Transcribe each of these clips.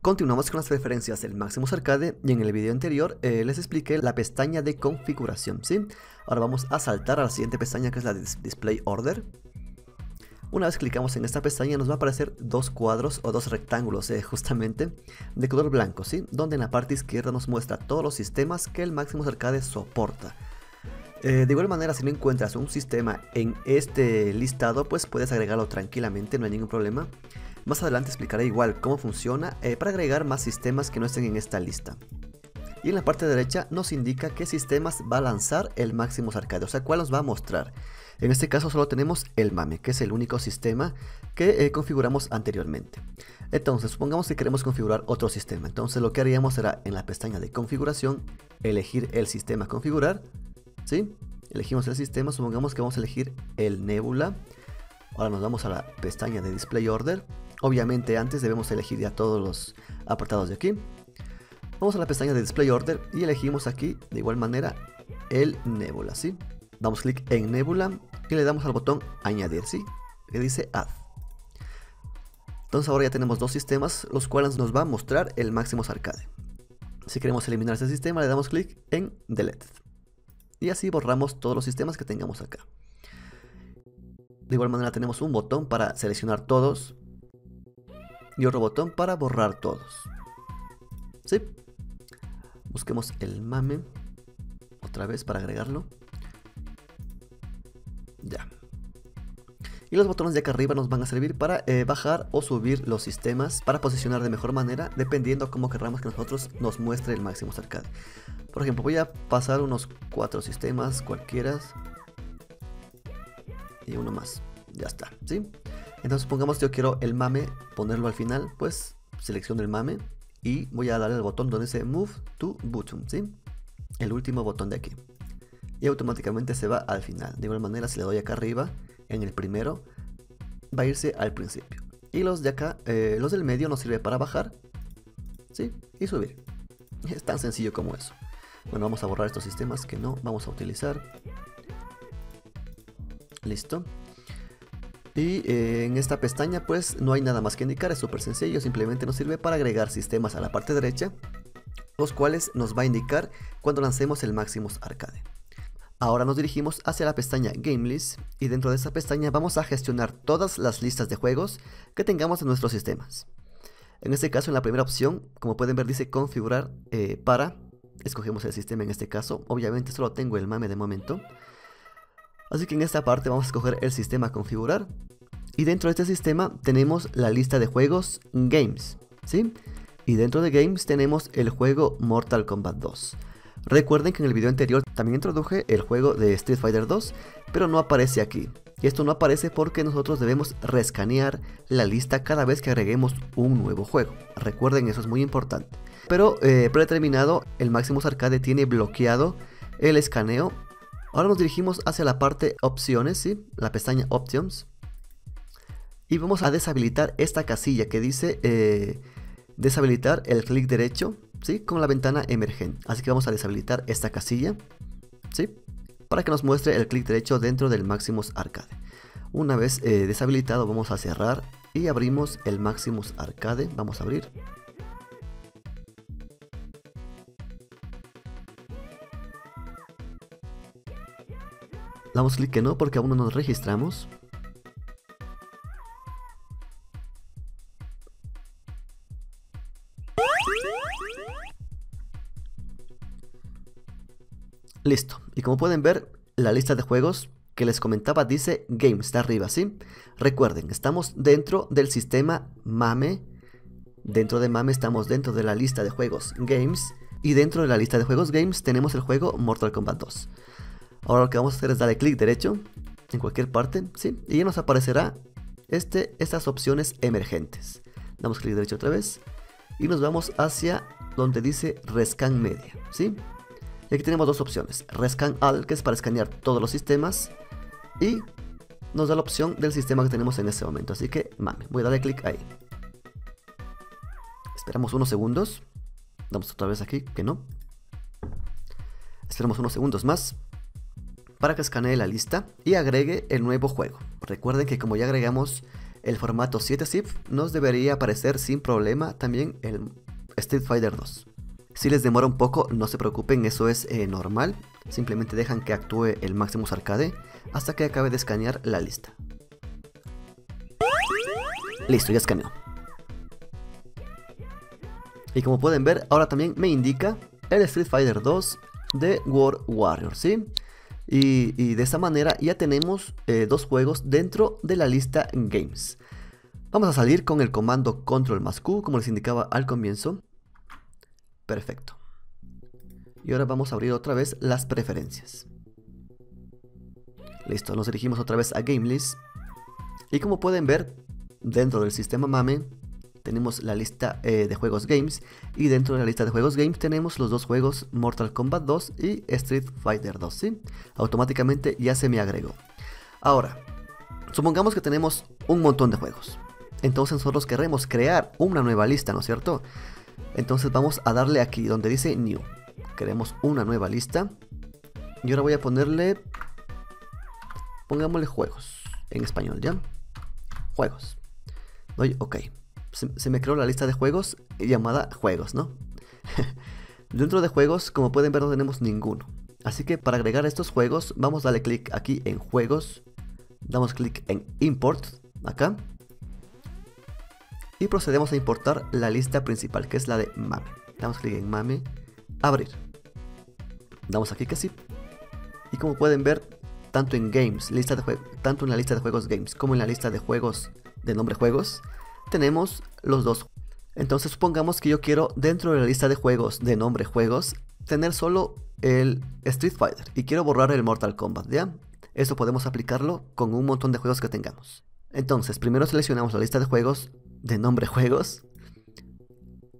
Continuamos con las preferencias del Maximus Arcade y en el video anterior les expliqué la pestaña de configuración, ¿sí? Ahora vamos a saltar a la siguiente pestaña que es la de Display Order. Una vez clicamos en esta pestaña nos va a aparecer dos cuadros o dos rectángulos justamente de color blanco, ¿sí? Donde en la parte izquierda nos muestra todos los sistemas que el Maximus Arcade soporta. De igual manera, si no encuentras un sistema en este listado, pues puedes agregarlo tranquilamente, no hay ningún problema. Más adelante explicaré igual cómo funciona para agregar más sistemas que no estén en esta lista. Y en la parte derecha nos indica qué sistemas va a lanzar el Maximus Arcade, o sea, cuál nos va a mostrar. En este caso solo tenemos el MAME, que es el único sistema que configuramos anteriormente. Entonces, supongamos que queremos configurar otro sistema. Entonces lo que haríamos será en la pestaña de configuración, elegir el sistema a configurar. ¿Sí? Elegimos el sistema, supongamos que vamos a elegir el Nebula. Ahora nos vamos a la pestaña de Display Order. Obviamente antes debemos elegir ya todos los apartados de aquí. Vamos a la pestaña de Display Order y elegimos aquí de igual manera el Nebula, ¿sí? Damos clic en Nebula y le damos al botón Añadir, ¿sí? Que dice Add. Entonces ahora ya tenemos dos sistemas, los cuales nos va a mostrar el Maximus Arcade. Si queremos eliminar este sistema le damos clic en Delete. Y así borramos todos los sistemas que tengamos acá. De igual manera tenemos un botón para seleccionar todos. Y otro botón para borrar todos. ¿Sí? Busquemos el MAME. Otra vez para agregarlo. Ya. Y los botones de acá arriba nos van a servir para bajar o subir los sistemas, para posicionar de mejor manera, dependiendo cómo querramos que nosotros nos muestre el Maximus Arcade. Por ejemplo, voy a pasar unos 4 sistemas, cualquiera. Y uno más. Ya está, ¿sí? Entonces pongamos yo quiero el MAME, ponerlo al final, pues selecciono el MAME y voy a darle el botón donde dice Move to Bottom, ¿sí? El último botón de aquí. Y automáticamente se va al final. De igual manera, si le doy acá arriba, en el primero va a irse al principio y los de acá, los del medio nos sirve para bajar, ¿sí? Y subir. Es tan sencillo como eso. Bueno, vamos a borrar estos sistemas que no vamos a utilizar. Listo. Y en esta pestaña pues no hay nada más que indicar, es súper sencillo, simplemente nos sirve para agregar sistemas a la parte derecha, los cuales nos va a indicar cuando lancemos el Maximus Arcade. Ahora nos dirigimos hacia la pestaña Game List y dentro de esa pestaña vamos a gestionar todas las listas de juegos que tengamos en nuestros sistemas. En este caso en la primera opción, como pueden ver dice configurar para, escogemos el sistema en este caso, obviamente solo tengo el MAME de momento. Así que en esta parte vamos a escoger el sistema a configurar y dentro de este sistema tenemos la lista de juegos Games, ¿sí? Y dentro de Games tenemos el juego Mortal Kombat 2. Recuerden que en el video anterior también introduje el juego de Street Fighter 2, pero no aparece aquí. Y esto no aparece porque nosotros debemos reescanear la lista cada vez que agreguemos un nuevo juego. Recuerden, eso es muy importante. Pero predeterminado, el Maximus Arcade tiene bloqueado el escaneo. Ahora nos dirigimos hacia la parte Opciones, ¿sí? La pestaña Options. Y vamos a deshabilitar esta casilla que dice deshabilitar el clic derecho, ¿sí? Con la ventana emergente. Así que vamos a deshabilitar esta casilla, ¿sí? Para que nos muestre el clic derecho dentro del Maximus Arcade. Una vez deshabilitado vamos a cerrar y abrimos el Maximus Arcade. Vamos a abrir. Damos clic que no porque aún no nos registramos. Listo, y como pueden ver, la lista de juegos que les comentaba dice Game, está arriba, ¿sí? Recuerden, estamos dentro del sistema MAME. Dentro de MAME estamos dentro de la lista de juegos Games. Y dentro de la lista de juegos Games tenemos el juego Mortal Kombat 2. Ahora lo que vamos a hacer es darle clic derecho en cualquier parte, ¿sí? Y ya nos aparecerá estas opciones emergentes. Damos clic derecho otra vez y nos vamos hacia donde dice Rescan Media, ¿sí? Y aquí tenemos dos opciones, Rescan All, que es para escanear todos los sistemas, y nos da la opción del sistema que tenemos en ese momento, así que MAME, voy a darle clic ahí. Esperamos unos segundos, damos otra vez aquí, que no. Esperamos unos segundos más, para que escanee la lista y agregue el nuevo juego. Recuerden que como ya agregamos el formato 7-zip, nos debería aparecer sin problema también el Street Fighter 2. Si les demora un poco, no se preocupen, eso es normal. Simplemente dejan que actúe el Maximus Arcade hasta que acabe de escanear la lista. Listo, ya escaneó. Y como pueden ver, ahora también me indica el Street Fighter 2 de World Warriors, ¿sí? Y de esa manera ya tenemos dos juegos dentro de la lista Games. Vamos a salir con el comando Control+Q, como les indicaba al comienzo. Perfecto. Y ahora vamos a abrir otra vez las preferencias. Listo, nos dirigimos otra vez a Game List. Y como pueden ver, dentro del sistema MAME tenemos la lista de juegos Games. Y dentro de la lista de juegos Games tenemos los dos juegos Mortal Kombat 2 y Street Fighter 2, ¿sí? Automáticamente ya se me agregó. Ahora, supongamos que tenemos un montón de juegos. Entonces nosotros queremos crear una nueva lista, ¿no es cierto? Entonces vamos a darle aquí donde dice New. Queremos una nueva lista. Y ahora voy a ponerle... pongámosle juegos. En español, ¿ya? Juegos. Doy OK. Se me creó la lista de juegos llamada juegos, ¿no? Dentro de juegos, como pueden ver, no tenemos ninguno. Así que para agregar estos juegos, vamos a darle clic aquí en juegos. Damos clic en import, acá. Y procedemos a importar la lista principal, que es la de MAME. Damos clic en MAME, abrir. Damos aquí que sí. Y como pueden ver, tanto en Games, tanto en la lista de juegos Games como en la lista de juegos de nombre juegos, tenemos los dos. Entonces supongamos que yo quiero dentro de la lista de juegos de nombre juegos tener solo el Street Fighter y quiero borrar el Mortal Kombat, ¿ya? Eso podemos aplicarlo con un montón de juegos que tengamos. Entonces primero seleccionamos la lista de juegos de nombre juegos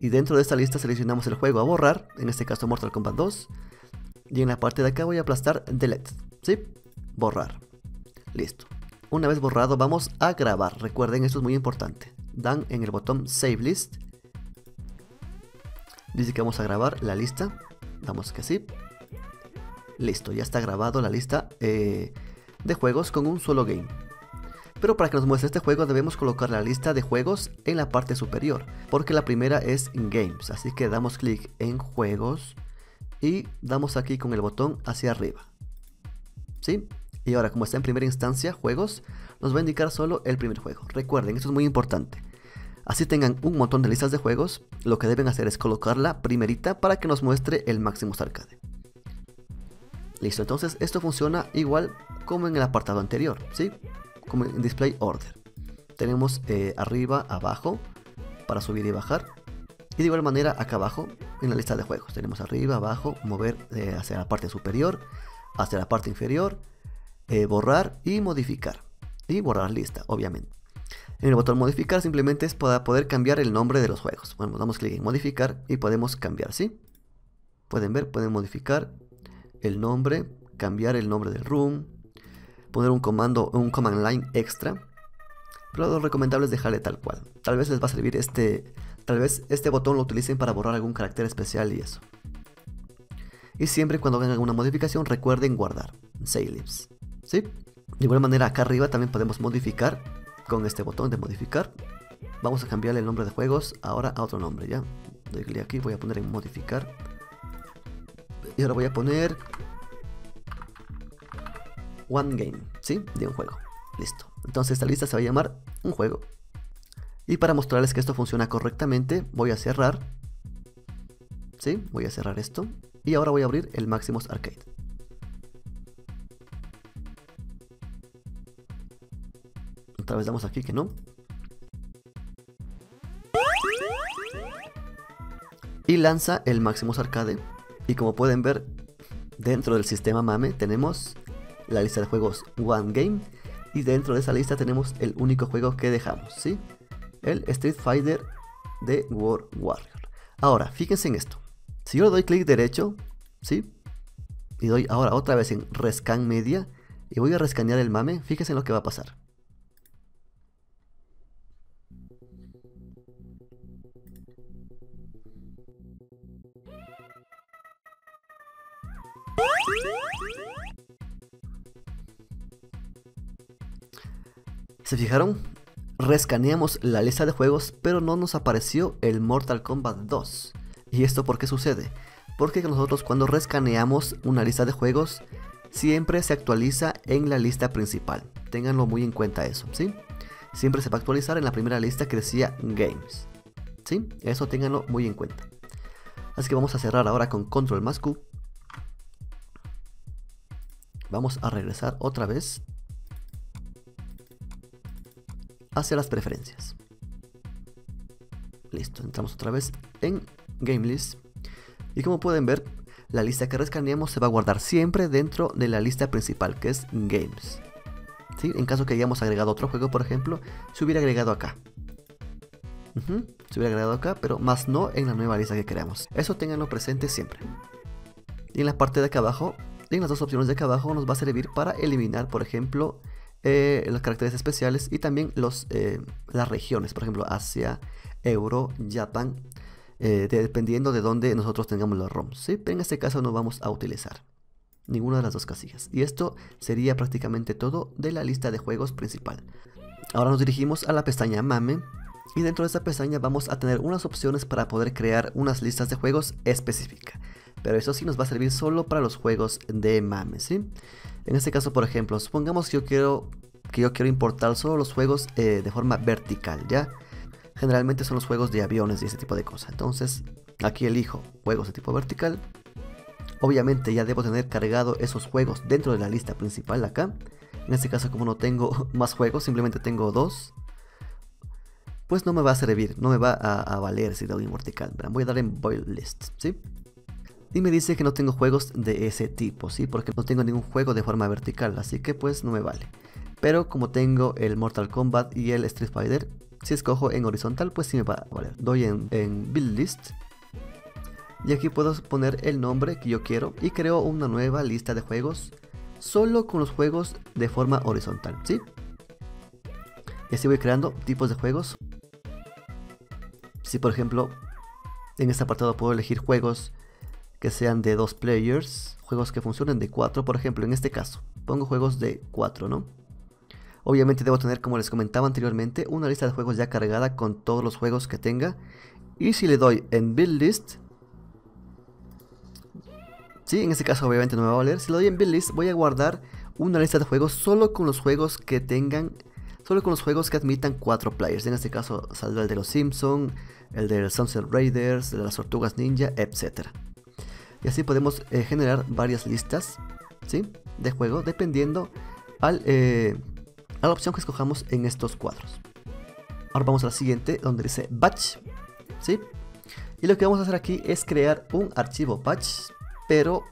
y dentro de esta lista seleccionamos el juego a borrar, en este caso Mortal Kombat 2, y en la parte de acá voy a aplastar Delete, ¿sí? Borrar. Listo. Una vez borrado vamos a grabar. Recuerden, esto es muy importante. Dan en el botón Save List. Dice que vamos a grabar la lista. Damos que sí. Listo, ya está grabado la lista de juegos con un solo game. Pero para que nos muestre este juego debemos colocar la lista de juegos en la parte superior, porque la primera es Games. Así que damos clic en Juegos y damos aquí con el botón hacia arriba, ¿sí? Y ahora, como está en primera instancia Juegos, nos va a indicar solo el primer juego. Recuerden, esto es muy importante. Así tengan un montón de listas de juegos, lo que deben hacer es colocarla primerita para que nos muestre el Maximus Arcade. Listo, entonces esto funciona igual como en el apartado anterior, ¿sí? Como en Display Order. Tenemos arriba, abajo, para subir y bajar. Y de igual manera acá abajo, en la lista de juegos, tenemos arriba, abajo, mover hacia la parte superior, hacia la parte inferior, borrar y modificar. Y borrar lista, obviamente. En el botón modificar simplemente es para poder cambiar el nombre de los juegos. Bueno, damos clic en modificar y podemos cambiar, ¿sí? Pueden ver, pueden modificar el nombre, cambiar el nombre del room, poner un comando, un command line extra. Pero lo recomendable es dejarle tal cual. Tal vez les va a servir este, tal vez este botón lo utilicen para borrar algún carácter especial y eso. Y siempre cuando hagan alguna modificación recuerden guardar. Save Lists, ¿sí? De igual manera acá arriba también podemos modificar con este botón de modificar. Vamos a cambiarle el nombre de juegos ahora a otro nombre, ¿ya? Doy clic aquí, voy a poner en modificar. Y ahora voy a poner One Game, ¿sí? De un juego. Listo. Entonces esta lista se va a llamar un juego. Y para mostrarles que esto funciona correctamente, voy a cerrar. ¿Sí? Voy a cerrar esto. Y ahora voy a abrir el Maximus Arcade. Otra vez damos aquí que no. Y lanza el Maximus Arcade. Y como pueden ver, dentro del sistema MAME tenemos la lista de juegos One Game. Y dentro de esa lista tenemos el único juego que dejamos, ¿sí? El Street Fighter de World Warrior. Ahora, fíjense en esto. Si yo le doy clic derecho, ¿sí? Y doy ahora otra vez en Rescan Media. Y voy a rescanear el MAME. Fíjense en lo que va a pasar. ¿Se fijaron? Rescaneamos la lista de juegos, pero no nos apareció el Mortal Kombat 2. ¿Y esto por qué sucede? Porque nosotros cuando rescaneamos una lista de juegos, siempre se actualiza en la lista principal. Ténganlo muy en cuenta eso, ¿sí? Siempre se va a actualizar en la primera lista que decía Games, ¿sí? Eso ténganlo muy en cuenta. Así que vamos a cerrar ahora con Control más Q. Vamos a regresar otra vez hacia las preferencias. Listo, entramos otra vez en Game List. Y como pueden ver, la lista que rescaneamos se va a guardar siempre dentro de la lista principal, que es Games, ¿sí? En caso que hayamos agregado otro juego, por ejemplo, se hubiera agregado acá. Se hubiera agregado acá, pero más no en la nueva lista que creamos. Eso ténganlo presente siempre. Y en la parte de acá abajo, en las dos opciones de acá abajo, nos va a servir para eliminar, por ejemplo, los caracteres especiales y también las regiones, por ejemplo, Asia, Euro, Japón, dependiendo de dónde nosotros tengamos los ROMs, ¿sí? Pero en este caso no vamos a utilizar ninguna de las dos casillas. Y esto sería prácticamente todo de la lista de juegos principal. Ahora nos dirigimos a la pestaña MAME. Y dentro de esta pestaña vamos a tener unas opciones para poder crear unas listas de juegos específicas. Pero eso sí nos va a servir solo para los juegos de MAME, ¿sí? En este caso, por ejemplo, supongamos que yo quiero importar solo los juegos de forma vertical, ¿ya? Generalmente son los juegos de aviones y ese tipo de cosas. Entonces, aquí elijo juegos de tipo vertical. Obviamente ya debo tener cargado esos juegos dentro de la lista principal acá. En este caso, como no tengo más juegos, simplemente tengo dos, pues no me va a servir, no me va a valer si doy en vertical. Voy a dar en Build List, ¿sí? Y me dice que no tengo juegos de ese tipo, ¿sí? Porque no tengo ningún juego de forma vertical, así que pues no me vale. Pero como tengo el Mortal Kombat y el Street Fighter, si escojo en horizontal, pues sí me va a valer. Doy en Build List. Y aquí puedo poner el nombre que yo quiero y creo una nueva lista de juegos solo con los juegos de forma horizontal, ¿sí? Y así voy creando tipos de juegos. Si por ejemplo en este apartado puedo elegir juegos que sean de 2 players, juegos que funcionen de 4, por ejemplo en este caso pongo juegos de 4, ¿no? Obviamente debo tener, como les comentaba anteriormente, una lista de juegos ya cargada con todos los juegos que tenga. Y si le doy en Build List, sí, en este caso obviamente no me va a valer. Si le doy en Build List voy a guardar una lista de juegos solo con los juegos que tengan, solo con los juegos que admitan 4 players. En este caso saldrá el de los Simpsons, el de Sunset Raiders, de las Tortugas Ninja, etc. Y así podemos generar varias listas, ¿sí? De juego, dependiendo a la opción que escojamos en estos cuadros. Ahora vamos a la siguiente, donde dice Batch, ¿sí? Y lo que vamos a hacer aquí es crear un archivo Batch, pero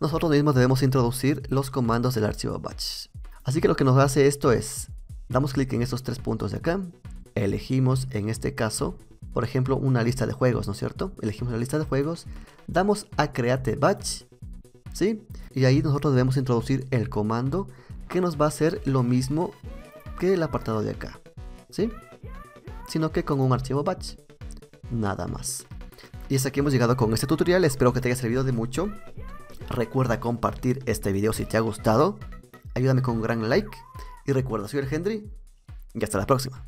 nosotros mismos debemos introducir los comandos del archivo Batch. Así que lo que nos hace esto es, damos clic en estos tres puntos de acá, elegimos en este caso, por ejemplo, una lista de juegos, ¿no es cierto? Elegimos la lista de juegos, damos a Create Batch, ¿sí? Y ahí nosotros debemos introducir el comando que nos va a hacer lo mismo que el apartado de acá, ¿sí? Sino que con un archivo Batch, nada más. Y hasta aquí hemos llegado con este tutorial, espero que te haya servido de mucho. Recuerda compartir este video si te ha gustado, ayúdame con un gran like. Y recuerda, soy El Hendri y hasta la próxima.